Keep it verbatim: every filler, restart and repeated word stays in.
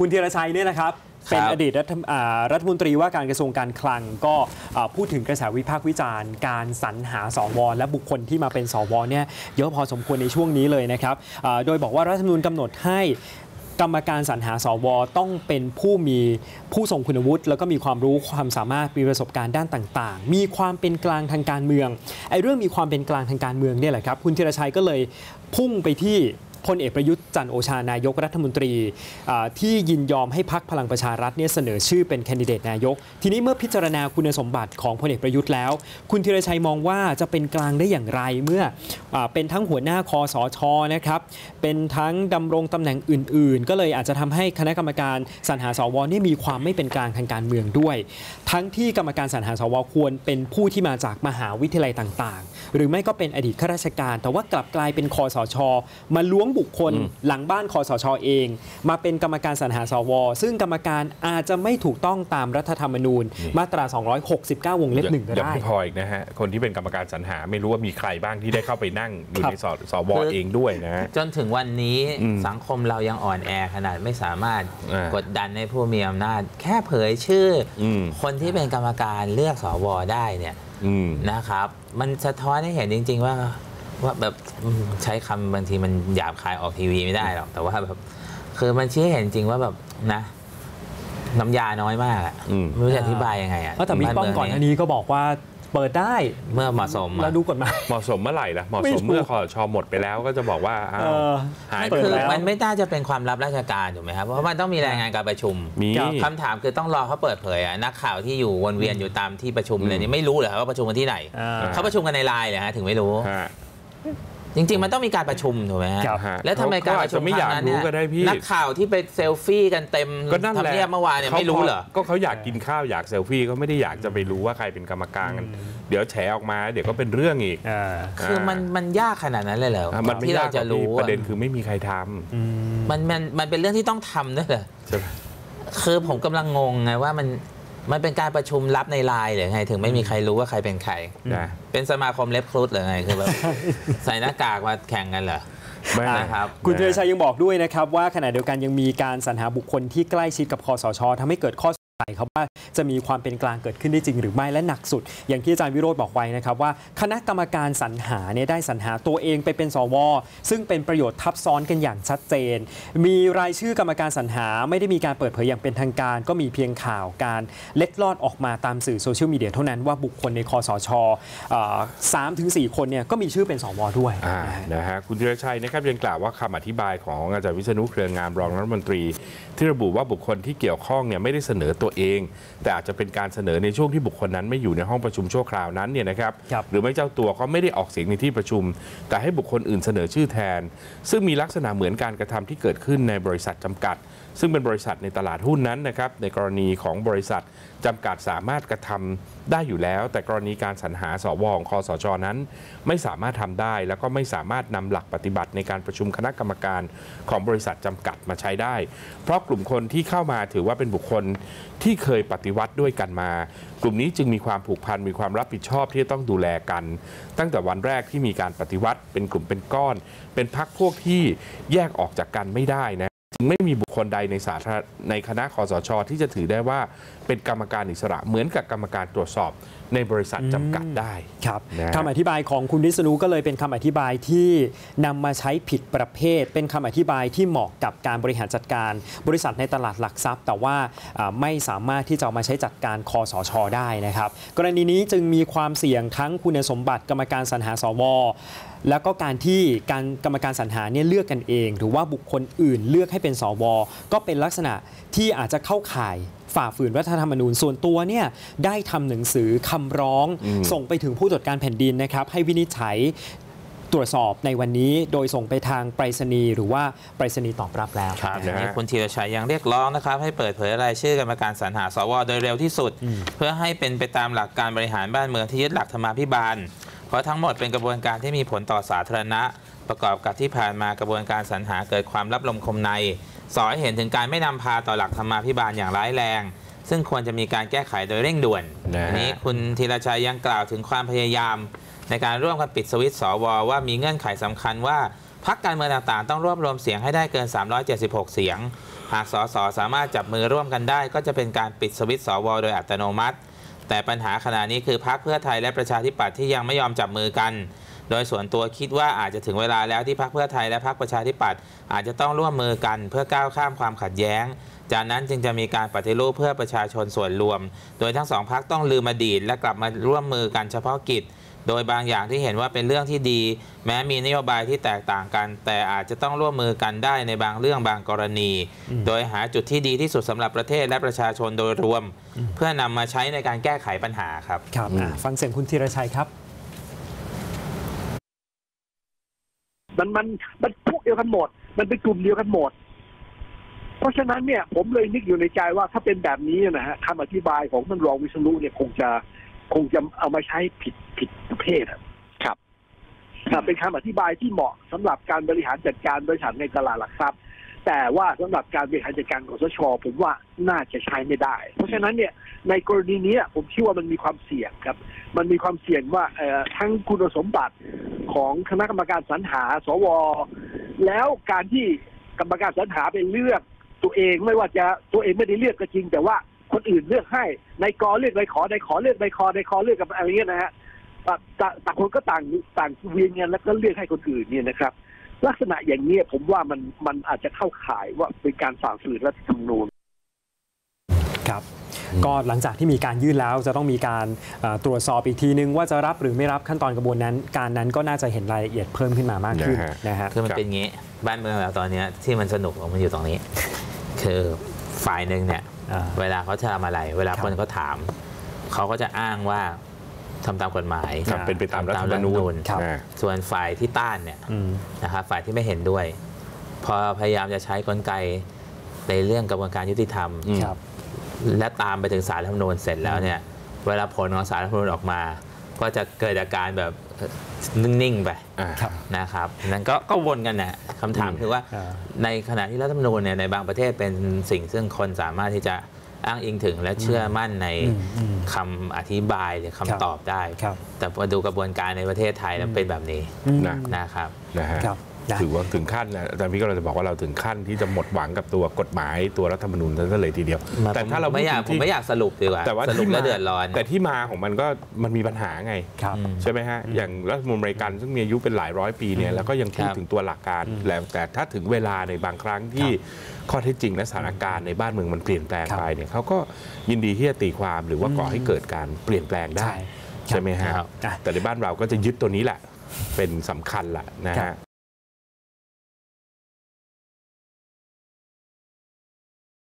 คุณธีรชัยเนี่ยนะครับเป็นอดีตรัฐมนตรีว่าการกระทรวงการคลังก็พูดถึงกระแสวิพากษ์วิจารณ์การสรรหาสวและบุคคลที่มาเป็นสวเนี่ยเยอะพอสมควรในช่วงนี้เลยนะครับโดยบอกว่ารัฐธรรมนูญกำหนดให้กรรมการสรรหาสวต้องเป็นผู้มีผู้ทรงคุณวุฒิแล้วก็มีความรู้ความสามารถมีประสบการณ์ด้านต่างๆมีความเป็นกลางทางการเมืองไอ้เรื่องมีความเป็นกลางทางการเมืองเนี่ยแหละครับคุณธีรชัยก็เลยพุ่งไปที่พลเอกประยุทธ์จันทร์โอชานายกรัฐมนตรีที่ยินยอมให้พรรคพลังประชารัฐเนี่ยเสนอชื่อเป็นแคนดิเดตนายกทีนี้เมื่อพิจารณาคุณสมบัติของพลเอกประยุทธ์แล้วคุณธีรชัยมองว่าจะเป็นกลางได้อย่างไรเมื่อเป็นทั้งหัวหน้าคสช.นะครับเป็นทั้งดำรงตำแหน่งอื่นๆก็เลยอาจจะทำให้คณะกรรมการสรรหาสวเนี่ยมีความไม่เป็นกลางทางการเมืองด้วยทั้งที่กรรมการสรรหาสวควรเป็นผู้ที่มาจากมหาวิทยาลัยต่างๆหรือไม่ก็เป็นอดีตข้าราชการแต่ว่ากลับกลายเป็นคสช.มาล้วงบุคคลหลังบ้านคสช.เองมาเป็นกรรมการสรรหาสวซึ่งกรรมการอาจจะไม่ถูกต้องตามรัฐธรรมนูญมาตราสองร้อยหกสิบเก้าวงเล็บหนึ่งก็ได้ยังไม่พออีกนะฮะคนที่เป็นกรรมการสรรหาไม่รู้ว่ามีใครบ้างที่ได้เข้าไปนั่งอยู่ในสวเองด้วยนะจนถึงวันนี้สังคมเรายังอ่อนแอขนาดไม่สามารถกดดันให้ผู้มีอำนาจแค่เผยชื่อคนที่เป็นกรรมการเลือกสวได้เนี่ยนะครับมันสะท้อนให้เห็นจริงๆว่าว่าแบบใช้คำบางทีมันหยาบคายออกทีวีไม่ได้หรอกแต่ว่าแบบคือมันชี้เห็นจริงว่าแบบนะน้ำยาน้อยมากไม่รู้จะอธิบายยังไงอ่ะแต่มีป้องก่อนอันนี้ก็บอกว่าเปิดได้เมื่อเหมาะสมแล้วดูกฎหมายเหมาะสมเมื่อไหร่ล่ะเหมาะสมเมื่อคสช.หมดไปแล้วก็จะบอกว่าหายไปแล้วมันไม่น่าจะเป็นความลับราชการถูกไหมครับเพราะมันต้องมีรายงานการประชุมคำถามคือต้องรอเขาเปิดเผยนักข่าวที่อยู่วนเวียนอยู่ตามที่ประชุมเลยนี่ไม่รู้เหรอว่าประชุมกันที่ไหนเขาประชุมกันในไลน์เหรอฮะถึงไม่รู้จริงๆมันต้องมีการประชุมถูกไหมฮะแล้วทำไมการประชุมครั้งนั้นเนี่ยนักข่าวที่ไปเซลฟี่กันเต็มทำเนียบเมื่อวานเนี่ยไม่รู้เหรอก็เขาอยากกินข้าวอยากเซลฟี่ก็ไม่ได้อยากจะไปรู้ว่าใครเป็นกรรมการเดี๋ยวแฉออกมาเดี๋ยวก็เป็นเรื่องอีกคือมันมันยากขนาดนั้นเลยเหรอที่เราจะรู้ประเด็นคือไม่มีใครทำมันมันมันเป็นเรื่องที่ต้องทำด้วยเหรอคือผมกำลังงงไงว่ามันมันเป็นการประชุมลับในไลน์หรือไงถึงไม่มีใครรู้ว่าใครเป็นใครเป็นสมาคมเล็บครุฑหรือไงคือแบบใส่หน้ากากมาแข่งกันเหรอไม่นะครับคุณธีรชัยยังบอกด้วยนะครับว่าขณะเดียวกันยังมีการสรรหาบุคคลที่ใกล้ชิดกับคสช.ทำให้เกิดข้อสงสัยครับว่าจะมีความเป็นกลางเกิดขึ้นได้จริงหรือไม่และหนักสุดอย่างที่อาจารย์วิโรจน์บอกไว้นะครับว่าคณะกรรมการสรรหาเนี่ยได้สรรหาตัวเองไปเป็นสว.ซึ่งเป็นประโยชน์ทับซ้อนกันอย่างชัดเจนมีรายชื่อกรรมการสรรหาไม่ได้มีการเปิดเผยอย่างเป็นทางการก็มีเพียงข่าวการเล็ดลอดออกมาตามสื่อโซเชียลมีเดียเท่านั้นว่าบุคคลในคสช.สามถึงสี่คนเนี่ยก็มีชื่อเป็นสว.ด้วยนะฮะคุณธีรชัยนะครับยังกล่าวว่าคำอธิบายของอาจารย์วิษณุเครืองามรองรัฐมนตรีที่ระบุว่าบุคคลที่เกี่ยวข้องเนี่ยไม่ได้เสนอตัวเองแต่อาจจะเป็นการเสนอในช่วงที่บุคคลนั้นไม่อยู่ในห้องประชุมชั่วคราวนั้นเนี่ยนะครับหรือไม่เจ้าตัวก็ไม่ได้ออกเสียงในที่ประชุมแต่ให้บุคคลอื่นเสนอชื่อแทนซึ่งมีลักษณะเหมือนการกระทำที่เกิดขึ้นในบริษัทจำกัดซึ่งเป็นบริษัทในตลาดหุ้นนั้นนะครับในกรณีของบริษัทจำกัดสามารถกระทำได้อยู่แล้วแต่กรณีการสรรหาสวของคสช.นั้นไม่สามารถทำได้แล้วก็ไม่สามารถนำหลักปฏิบัติในการประชุมคณะกรรมการของบริษัทจำกัดมาใช้ได้เพราะกลุ่มคนที่เข้ามาถือว่าเป็นบุคคลที่เคยปฏิวัติด้วยกันมากลุ่มนี้จึงมีความผูกพันมีความรับผิดชอบที่ต้องดูแลกันตั้งแต่วันแรกที่มีการปฏิวัติเป็นกลุ่มเป็นก้อนเป็นพรรคพวกที่แยกออกจากกันไม่ได้นะไม่มีบุคคลใดในสาธารณในคณะคสช.ที่จะถือได้ว่าเป็นกรรมการอิสระเหมือนกับกรรมการตรวจสอบในบริษัทจำกัดได้ครับคำอธิบายของคุณวิษณุก็เลยเป็นคำอธิบายที่นำมาใช้ผิดประเภทเป็นคำอธิบายที่เหมาะกับการบริหารจัดการบริษัทในตลาดหลักทรัพย์แต่ว่าไม่สามารถที่จะมาใช้จัดการคสช.ได้นะครับกรณีนี้จึงมีความเสี่ยงทั้งคุณสมบัติกรรมการสรรหาสวแล้วก็การที่การกรรมการสรรหาเนี่ยเลือกกันเองหรือว่าบุคคลอื่นเลือกให้เป็นสวก็เป็นลักษณะที่อาจจะเข้าข่ายฝ่าฝืนรัฐธรรมนูญส่วนตัวเนี่ยได้ทำหนังสือคำร้องส่งไปถึงผู้ตรวจการแผ่นดินนะครับให้วินิจฉัยตรวจสอบในวันนี้โดยส่งไปทางไปรษณีย์หรือว่าไปรษณีย์ตอบรับแล้วครับคุณธีรชัยยังเรียกร้องนะครับให้เปิดเผยรายชื่อกรรมการสรรหาสวโดยเร็วที่สุดเพื่อให้เป็นไปตามหลักการบริหารบ้านเมืองที่ยึดหลักธรรมาภิบาลเพราะทั้งหมดเป็นกระบวนการที่มีผลต่อสาธารณะประกอบกับที่ผ่านมากระบวนการสรรหาเกิดความลับลมคมในสอนให้เห็นถึงการไม่นำพาต่อหลักธรรมาภิบาลอย่างร้ายแรงซึ่งควรจะมีการแก้ไขโดยเร่งด่วนนี้คุณธีรชัยยังกล่าวถึงความพยายามในการร่วมกันปิดสวิตช์สวว่ามีเงื่อนไขสำคัญว่าพรรคการเมืองต่างๆต้องรวบรวมเสียงให้ได้เกินสามร้อยเจ็ดสิบหกเสียง หากสสสามารถจับมือร่วมกันได้ก็จะเป็นการปิดสวิตช์สวโดยอัตโนมัติแต่ปัญหาขณะนี้คือพรรคเพื่อไทยและประชาธิปัตย์ที่ยังไม่ยอมจับมือกันโดยส่วนตัวคิดว่าอาจจะถึงเวลาแล้วที่พรรคเพื่อไทยและพรรคประชาธิปัตย์อาจจะต้องร่วมมือกันเพื่อก้าวข้ามความขัดแย้งจากนั้นจึงจะมีการปฏิรูปเพื่อประชาชนส่วนรวมโดยทั้งสองพรรคต้องลืมอดีตและกลับมาร่วมมือกันเฉพาะกิจโดยบางอย่างที่เห็นว่าเป็นเรื่องที่ดีแม้มีนโยบายที่แตกต่างกันแต่อาจจะต้องร่วมมือกันได้ในบางเรื่องบางกรณีโดยหาจุดที่ดีที่สุดสำหรับประเทศและประชาชนโดยรวมเพื่อนำมาใช้ในการแก้ไขปัญหาครับครับฟังเสียงคุณธีรชัยครับมันมันมันพวกเดียวกันหมดมันเป็นกลุ่มเดียวกันหมดเพราะฉะนั้นเนี่ยผมเลยนึกอยู่ในใจว่าถ้าเป็นแบบนี้นะฮะคำอธิบายของท่านรองวิษณุเนี่ยคงจะคงจะเอามาใช้ผิดผิดประเภทครับเป็นคำอธิบายที่เหมาะสำหรับการบริหารจัดการบริษัทในตลาดหลักทรัพย์แต่ว่าสำหรับการบริหารจัดการของสช.ผมว่าน่าจะใช้ไม่ได้เพราะฉะนั้นเนี่ยในกรณีนี้ผมคิดว่ามันมีความเสี่ยงครับมันมีความเสี่ยงว่าทั้งคุณสมบัติของคณะกรรมการสรรหาสว.แล้วการที่กรรมการสรรหาไปเลือกตัวเองไม่ว่าจะตัวเองไม่ได้เลือกก็จริงแต่ว่าคนอื่นเลือกให้ในกอเลือกในขอในขอเลือกในคอในคอเลือกกับอะไรเงี้ยนะฮะต่างคนก็ต่างต่างเวียนกันแล้วก็เลือกให้คนอื่นเนี่ยนะครับลักษณะอย่างนี้ผมว่ามันมันอาจจะเข้าข่ายว่าเป็นการฝ่าฝืนรัฐธรรมนูญครับก็หลังจากที่มีการยื่นแล้วจะต้องมีการตรวจสอบอีกทีนึงว่าจะรับหรือไม่รับขั้นตอนกระบวนการการนั้นก็น่าจะเห็นรายละเอียดเพิ่มขึ้นมามากขึ้นนะฮะคือมันเป็นอย่างนี้บ้านเมืองเราตอนนี้ที่มันสนุกมันอยู่ตรงนี้คือฝ่ายหนึ่งเนี่ยเวลาเขาจะทำอะไรเวลาคนเขาถามเขาก็จะอ้างว่าทำตามกฎหมายเป็นไปตามรัฐธรรมนูญส่วนฝ่ายที่ต้านเนี่ยนะครับฝ่ายที่ไม่เห็นด้วยพอพยายามจะใช้กลไกในเรื่องกระบวนการยุติธรรมและตามไปถึงศาลรัฐธรรมนูญเสร็จแล้วเนี่ยเวลาผลของศาลรัฐธรรมนูญออกมาก็จะเกิดอาการแบบนิ่งๆไปนะครับนั้นก็วนกันนะคำถามคือว่าในขณะที่รัฐธรรมนูญเนี่ยในบางประเทศเป็นสิ่งซึ่งคนสามารถที่จะอ้างอิงถึงและเชื่อมั่นในคำอธิบายหรือคำตอบได้แต่พอดูกระบวนการในประเทศไทยแล้วเป็นแบบนี้นะครับถือว่าถึงขั้นอาจารย์พี่ก็เราจะบอกว่าเราถึงขั้นที่จะหมดหวังกับตัวกฎหมายตัวรัฐธรรมนูญนั่นเลยทีเดียวแต่ถ้าเราไม่อยากผมไม่อยากสรุปดีกว่าแต่ว่าสรุปแล้วเดือดร้อนแต่ที่มาของมันก็มันมีปัญหาไงใช่ไหมฮะอย่างรัฐธรรมนูญอเมริกันซึ่งมีอายุเป็นหลายร้อยปีเนี่ยแล้วก็ยังพูดถึงตัวหลักการแล้วแต่ถ้าถึงเวลาในบางครั้งที่ข้อเท็จจริงและสถานการณ์ในบ้านเมืองมันเปลี่ยนแปลงไปเนี่ยเขาก็ยินดีที่จะตีความหรือว่าก่อให้เกิดการเปลี่ยนแปลงได้ใช่ไหมฮะแต่ในบ้านเราก็จะยึดตัวนี้แหละเป็นสำคัญแหละนะฮะ